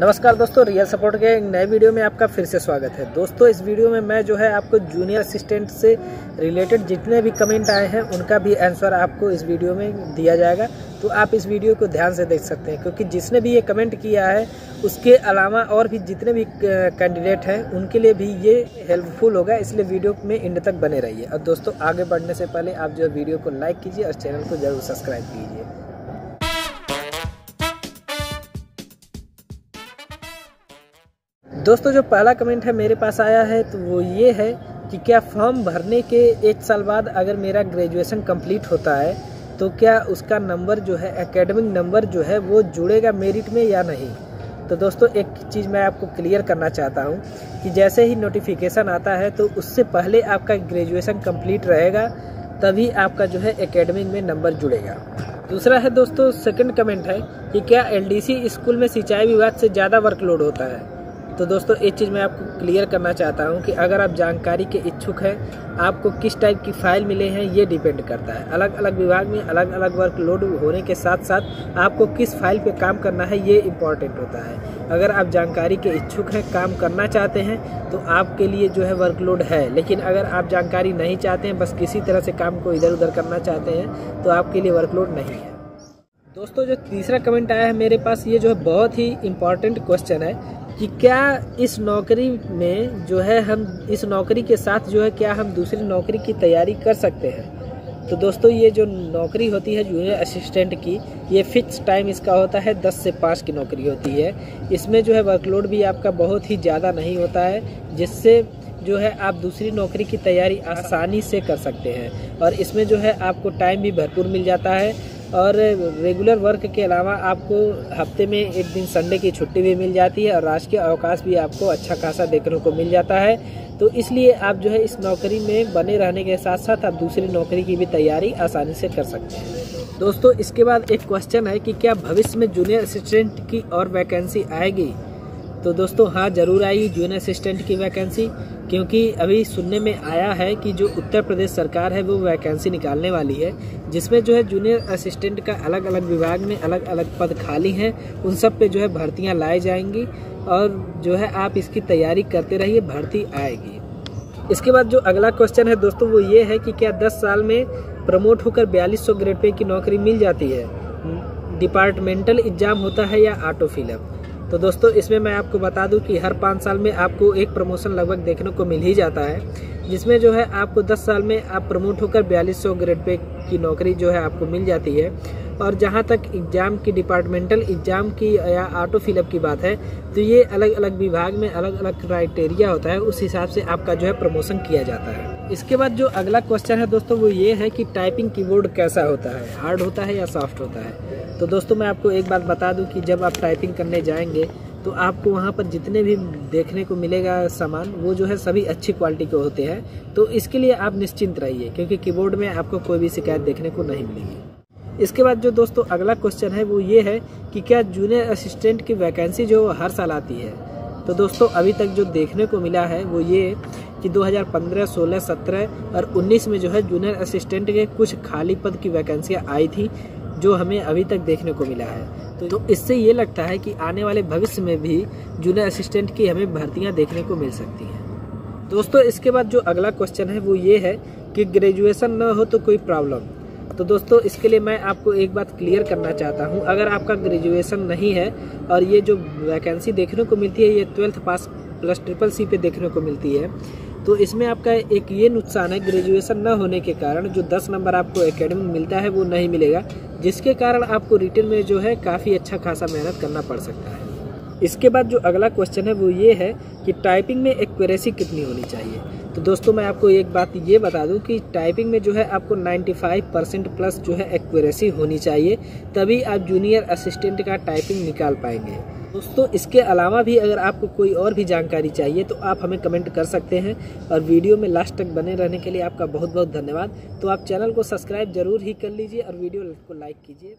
नमस्कार दोस्तों, real support के एक नए वीडियो में आपका फिर से स्वागत है। दोस्तों, इस वीडियो में मैं जो है आपको जूनियर असिस्टेंट से रिलेटेड जितने भी कमेंट आए हैं उनका भी आंसर आपको इस वीडियो में दिया जाएगा, तो आप इस वीडियो को ध्यान से देख सकते हैं, क्योंकि जिसने भी ये कमेंट किया है उसके अलावा और भी जितने भी कैंडिडेट हैं उनके लिए भी ये हेल्पफुल होगा, इसलिए वीडियो में एंड तक बने रहिए। और दोस्तों, आगे बढ़ने से पहले आप जो वीडियो को लाइक कीजिए और चैनल को जरूर सब्सक्राइब कीजिए। दोस्तों, जो पहला कमेंट है मेरे पास आया है तो वो ये है कि क्या फॉर्म भरने के एक साल बाद अगर मेरा ग्रेजुएशन कंप्लीट होता है तो क्या उसका नंबर जो है एकेडमिक नंबर जो है वो जुड़ेगा मेरिट में या नहीं। तो दोस्तों, एक चीज़ मैं आपको क्लियर करना चाहता हूँ कि जैसे ही नोटिफिकेशन आता है तो उससे पहले आपका ग्रेजुएशन कंप्लीट रहेगा, तभी आपका जो है एकेडमिक में नंबर जुड़ेगा। दूसरा है दोस्तों, सेकेंड कमेंट है कि क्या LDC स्कूल में सिंचाई विभाग से ज़्यादा वर्कलोड होता है। तो दोस्तों, एक चीज़ मैं आपको क्लियर करना चाहता हूं कि अगर आप जानकारी के इच्छुक हैं, आपको किस टाइप की फाइल मिले हैं ये डिपेंड करता है। अलग अलग विभाग में अलग अलग वर्कलोड होने के साथ साथ आपको किस फाइल पे काम करना है ये इम्पॉर्टेंट होता है। अगर आप जानकारी के इच्छुक हैं, काम करना चाहते हैं तो आपके लिए जो है वर्कलोड है, लेकिन अगर आप जानकारी नहीं चाहते हैं, बस किसी तरह से काम को इधर उधर करना चाहते हैं तो आपके लिए वर्कलोड नहीं है। दोस्तों, जो तीसरा कमेंट आया है मेरे पास, ये जो है बहुत ही इम्पॉर्टेंट क्वेश्चन है कि क्या इस नौकरी में जो है हम इस नौकरी के साथ जो है क्या हम दूसरी नौकरी की तैयारी कर सकते हैं। तो दोस्तों, ये जो नौकरी होती है जूनियर असिस्टेंट की, ये फिक्स टाइम इसका होता है 10 से 5 की नौकरी होती है। इसमें जो है वर्कलोड भी आपका बहुत ही ज़्यादा नहीं होता है, जिससे जो है आप दूसरी नौकरी की तैयारी आसानी से कर सकते हैं, और इसमें जो है आपको टाइम भी भरपूर मिल जाता है, और रेगुलर वर्क के अलावा आपको हफ्ते में एक दिन संडे की छुट्टी भी मिल जाती है, और राजकीय अवकाश भी आपको अच्छा खासा देखने को मिल जाता है। तो इसलिए आप जो है इस नौकरी में बने रहने के साथ साथ आप दूसरी नौकरी की भी तैयारी आसानी से कर सकते हैं। दोस्तों, इसके बाद एक क्वेश्चन है कि क्या भविष्य में जूनियर असिस्टेंट की और वैकेंसी आएगी। तो दोस्तों, हाँ, ज़रूर आएगी जूनियर असिस्टेंट की वैकेंसी, क्योंकि अभी सुनने में आया है कि जो उत्तर प्रदेश सरकार है वो वैकेंसी निकालने वाली है, जिसमें जो है जूनियर असिस्टेंट का अलग अलग विभाग में अलग अलग पद खाली हैं, उन सब पे जो है भर्तियां लाई जाएंगी, और जो है आप इसकी तैयारी करते रहिए, भर्ती आएगी। इसके बाद जो अगला क्वेश्चन है दोस्तों, वो ये है कि क्या 10 साल में प्रमोट होकर 4200 ग्रेड पे की नौकरी मिल जाती है, डिपार्टमेंटल एग्जाम होता है या ऑटो फिलअप। तो दोस्तों, इसमें मैं आपको बता दूं कि हर 5 साल में आपको एक प्रमोशन लगभग देखने को मिल ही जाता है, जिसमें जो है आपको 10 साल में आप प्रमोट होकर 4200 ग्रेड पे की नौकरी जो है आपको मिल जाती है। और जहां तक एग्ज़ाम की, डिपार्टमेंटल एग्ज़ाम की या ऑटो फिलअप की बात है, तो ये अलग अलग विभाग में अलग अलग क्राइटेरिया होता है, उस हिसाब से आपका जो है प्रमोशन किया जाता है। इसके बाद जो अगला क्वेश्चन है दोस्तों, वो ये है कि टाइपिंग कीबोर्ड कैसा होता है, हार्ड होता है या सॉफ्ट होता है। तो दोस्तों, मैं आपको एक बात बता दूं कि जब आप टाइपिंग करने जाएंगे तो आपको वहां पर जितने भी देखने को मिलेगा सामान, वो जो है सभी अच्छी क्वालिटी के होते हैं, तो इसके लिए आप निश्चिंत रहिए, क्योंकि कीबोर्ड में आपको कोई भी शिकायत देखने को नहीं मिलेगी। इसके बाद जो दोस्तों अगला क्वेश्चन है वो ये है कि क्या जूनियर असिस्टेंट की वैकेंसी जो हर साल आती है। तो दोस्तों, अभी तक जो देखने को मिला है वो ये कि 2015, 16, 17 और 19 में जो है जूनियर असिस्टेंट के कुछ खाली पद की वैकेंसियाँ आई थी, जो हमें अभी तक देखने को मिला है। तो इससे ये लगता है कि आने वाले भविष्य में भी जूनियर असिस्टेंट की हमें भर्तियां देखने को मिल सकती हैं। दोस्तों, इसके बाद जो अगला क्वेश्चन है वो ये है कि ग्रेजुएशन ना हो तो कोई प्रॉब्लम। तो दोस्तों, इसके लिए मैं आपको एक बात क्लियर करना चाहता हूं, अगर आपका ग्रेजुएशन नहीं है और ये जो वैकेंसी देखने को मिलती है ये 12th पास प्लस CCC पे देखने को मिलती है, तो इसमें आपका एक ये नुकसान है, ग्रेजुएशन न होने के कारण जो 10 नंबर आपको एकेडमिक मिलता है वो नहीं मिलेगा, जिसके कारण आपको रिटर्न में जो है काफ़ी अच्छा खासा मेहनत करना पड़ सकता है। इसके बाद जो अगला क्वेश्चन है वो ये है कि टाइपिंग में एक्यूरेसी कितनी होनी चाहिए। तो दोस्तों, मैं आपको एक बात ये बता दूं कि टाइपिंग में जो है आपको 95% प्लस जो है एक्यूरेसी होनी चाहिए, तभी आप जूनियर असिस्टेंट का टाइपिंग निकाल पाएंगे। दोस्तों, इसके अलावा भी अगर आपको कोई और भी जानकारी चाहिए तो आप हमें कमेंट कर सकते हैं, और वीडियो में लास्ट तक बने रहने के लिए आपका बहुत बहुत धन्यवाद। तो आप चैनल को सब्सक्राइब जरूर ही कर लीजिए और वीडियो को लाइक कीजिए।